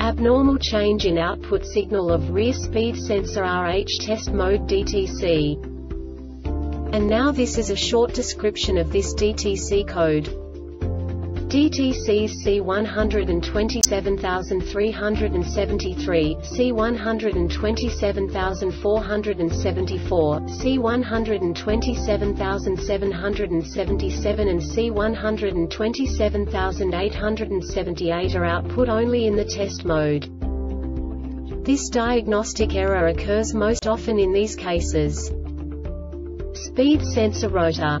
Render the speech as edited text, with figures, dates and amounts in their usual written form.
abnormal change in output signal of rear speed sensor RH test mode DTC. And now this is a short description of this DTC code. DTC C127373, C127474, C127777 and C127878 are output only in the test mode. This diagnostic error occurs most often in these cases. Speed sensor rotor.